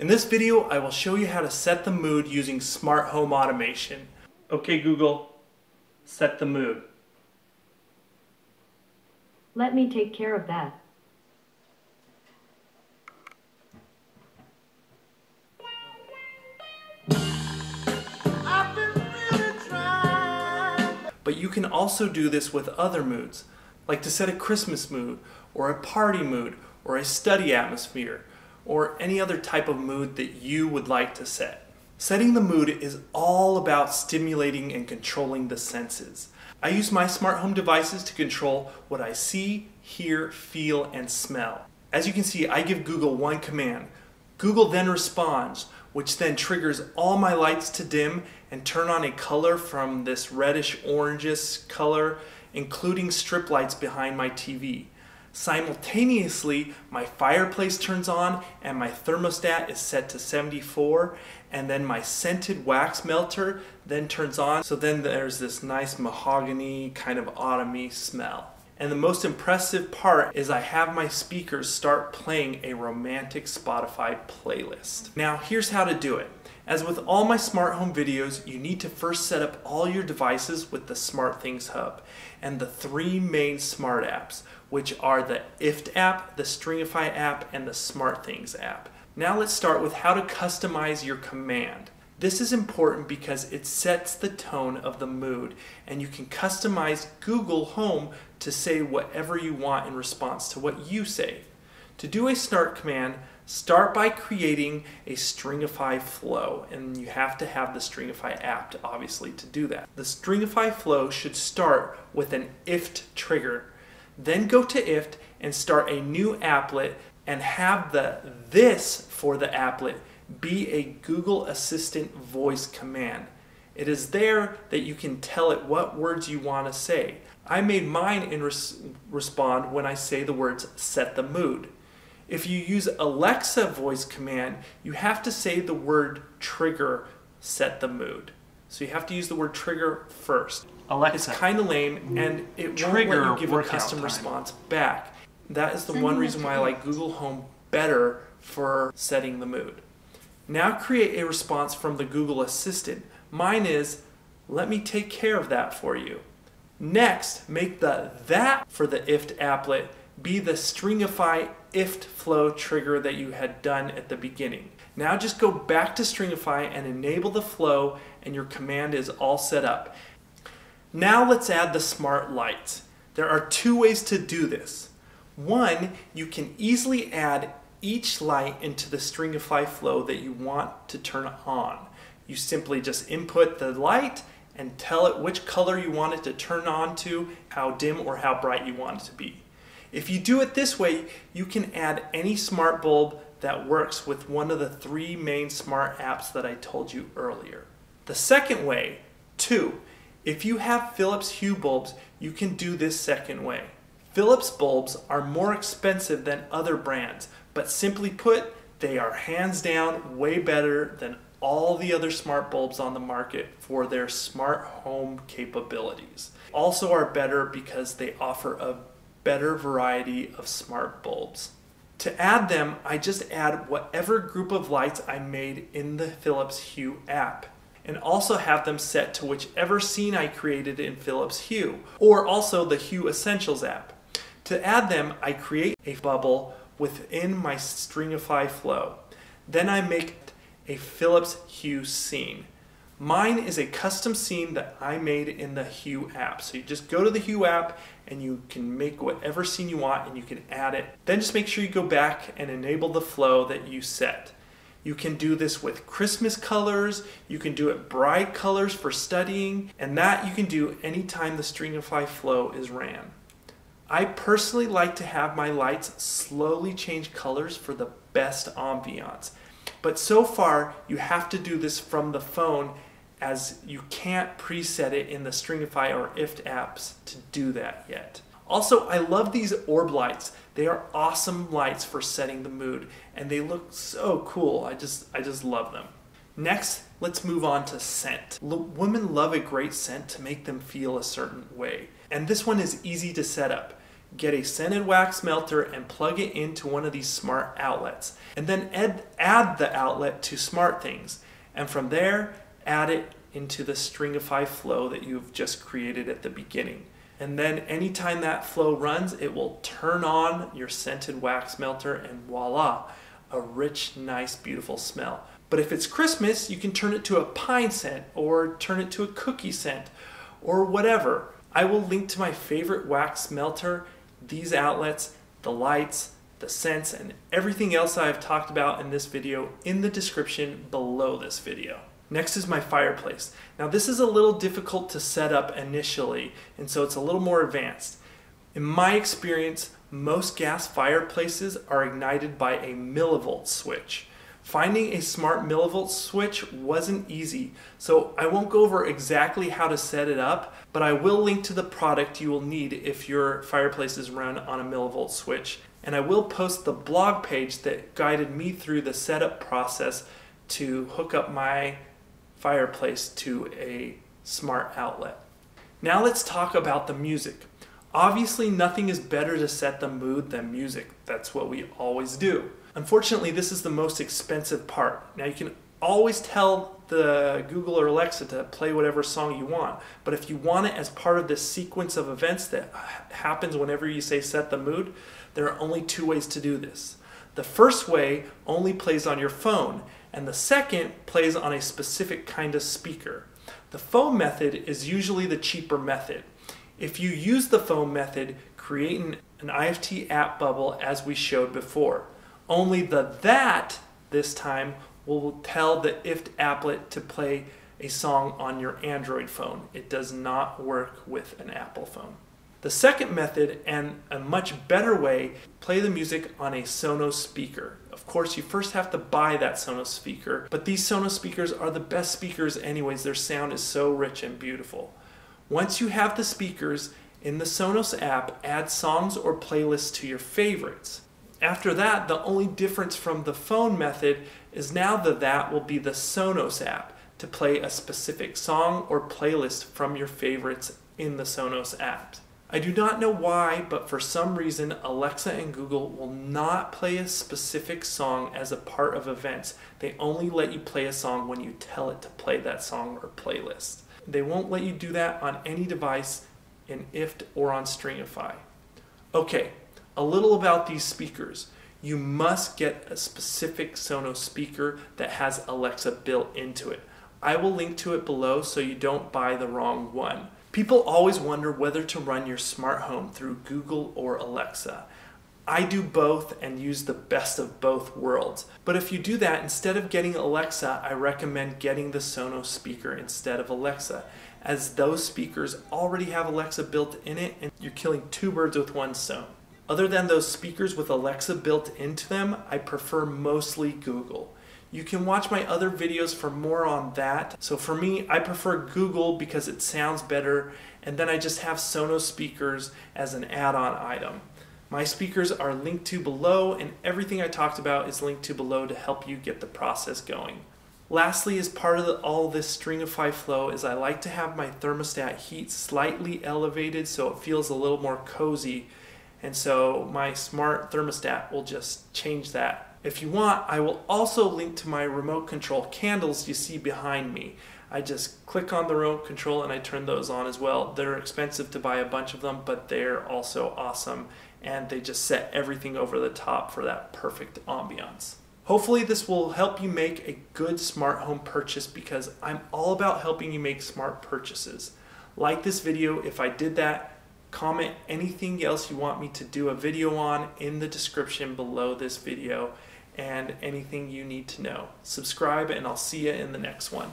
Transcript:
In this video, I will show you how to set the mood using smart home automation. Okay, Google, set the mood. Let me take care of that. But you can also do this with other moods, like to set a Christmas mood, or a party mood, or a study atmosphere, or any other type of mood that you would like to set. Setting the mood is all about stimulating and controlling the senses. I use my smart home devices to control what I see, hear, feel, and smell. As you can see, I give Google one command. Google then responds, which then triggers all my lights to dim and turn on a color from this reddish-orangish color, including strip lights behind my TV. Simultaneously, my fireplace turns on and my thermostat is set to 74, and then my scented wax melter then turns on, so then there's this nice mahogany kind of autumny smell. And the most impressive part is I have my speakers start playing a romantic Spotify playlist. Now here's how to do it. As with all my smart home videos, you need to first set up all your devices with the SmartThings hub and the three main smart apps, which are the IFTTT app, the Stringify app, and the SmartThings app. Now let's start with how to customize your command. This is important because it sets the tone of the mood, and you can customize Google Home to say whatever you want in response to what you say. To do a start command, start by creating a Stringify flow, and you have to have the Stringify app, obviously, to do that. The Stringify flow should start with an IFTTT trigger. Then go to IFTTT and start a new applet and have the "this" for the applet be a Google Assistant voice command. It is there that you can tell it what words you want to say. I made mine in respond when I say the words "set the mood." If you use Alexa voice command, you have to say the word trigger, set the mood. So you have to use the word trigger first. Alexa. It's kind of lame, and it trigger won't let you give a custom response back. That is the one reason why I like Google Home better for setting the mood. Now create a response from the Google Assistant. Mine is, let me take care of that for you. Next, make the "that" for the IFTTT applet be the Stringify IFTTT flow trigger that you had done at the beginning. Now just go back to Stringify and enable the flow, and your command is all set up. Now let's add the smart lights. There are two ways to do this. One, you can easily add each light into the Stringify flow that you want to turn on. You simply just input the light and tell it which color you want it to turn on to, how dim or how bright you want it to be. If you do it this way, you can add any smart bulb that works with one of the three main smart apps that I told you earlier. The second way, two, if you have Philips Hue bulbs, you can do this second way. Philips bulbs are more expensive than other brands, but simply put, they are hands down way better than all the other smart bulbs on the market for their smart home capabilities. Also are better because they offer a better variety of smart bulbs. To add them, I just add whatever group of lights I made in the Philips Hue app, and also have them set to whichever scene I created in Philips Hue, or also the Hue Essentials app. To add them, I create a bubble within my Stringify flow. Then I make a Philips Hue scene. Mine is a custom scene that I made in the Hue app. So you just go to the Hue app and you can make whatever scene you want and you can add it. Then just make sure you go back and enable the flow that you set. You can do this with Christmas colors, you can do it bright colors for studying, and that you can do anytime the Stringify flow is ran. I personally like to have my lights slowly change colors for the best ambiance. But so far, you have to do this from the phone, as you can't preset it in the Stringify or IFTTT apps to do that yet. Also, I love these orb lights. They are awesome lights for setting the mood, and they look so cool. I just love them. Next, let's move on to scent. Women love a great scent to make them feel a certain way, and this one is easy to set up. get a scented wax melter and plug it into one of these smart outlets. And then add the outlet to SmartThings. And from there, add it into the Stringify flow that you've just created at the beginning. And then anytime that flow runs, it will turn on your scented wax melter and voila, a rich, nice, beautiful smell. But if it's Christmas, you can turn it to a pine scent or turn it to a cookie scent or whatever. I will link to my favorite wax melter, these outlets, the lights, the scents, and everything else I have talked about in this video in the description below this video. Next is my fireplace. Now this is a little difficult to set up initially, and so it's a little more advanced. In my experience, most gas fireplaces are ignited by a millivolt switch. Finding a smart millivolt switch wasn't easy, so I won't go over exactly how to set it up, but I will link to the product you will need if your fireplace is run on a millivolt switch. And I will post the blog page that guided me through the setup process to hook up my fireplace to a smart outlet. Now let's talk about the music. Obviously, nothing is better to set the mood than music. That's what we always do. Unfortunately, this is the most expensive part. Now you can always tell the Google or Alexa to play whatever song you want, but if you want it as part of this sequence of events that happens whenever you say set the mood, there are only two ways to do this. The first way only plays on your phone, and the second plays on a specific kind of speaker. The phone method is usually the cheaper method. If you use the phone method, create an IFT app bubble as we showed before. Only the that this time will tell the IFT applet to play a song on your Android phone. It does not work with an Apple phone. The second method, and a much better way, play the music on a Sonos speaker. Of course, you first have to buy that Sonos speaker, but these Sonos speakers are the best speakers anyways. Their sound is so rich and beautiful. Once you have the speakers, in the Sonos app, add songs or playlists to your favorites. After that, the only difference from the phone method is now that will be the Sonos app to play a specific song or playlist from your favorites in the Sonos app. I do not know why, but for some reason, Alexa and Google will not play a specific song as a part of events. They only let you play a song when you tell it to play that song or playlist. They won't let you do that on any device in IFT or on Stringify. Okay. A little about these speakers. You must get a specific Sonos speaker that has Alexa built into it. I will link to it below so you don't buy the wrong one. People always wonder whether to run your smart home through Google or Alexa. I do both and use the best of both worlds. But if you do that, instead of getting Alexa, I recommend getting the Sonos speaker instead of Alexa, as those speakers already have Alexa built in it and you're killing two birds with one stone. Other than those speakers with Alexa built into them, I prefer mostly Google. You can watch my other videos for more on that. So for me, I prefer Google because it sounds better, and then I just have Sonos speakers as an add-on item. My speakers are linked to below, and everything I talked about is linked to below to help you get the process going. Lastly, as part of all this Stringify flow is I like to have my thermostat heat slightly elevated so it feels a little more cozy. And so my smart thermostat will just change that. If you want, I will also link to my remote control candles you see behind me. I just click on the remote control and I turn those on as well. They're expensive to buy a bunch of them, but they're also awesome. And they just set everything over the top for that perfect ambiance. Hopefully this will help you make a good smart home purchase because I'm all about helping you make smart purchases. Like this video if I did that. Comment anything else you want me to do a video on in the description below this video and anything you need to know. Subscribe and I'll see you in the next one.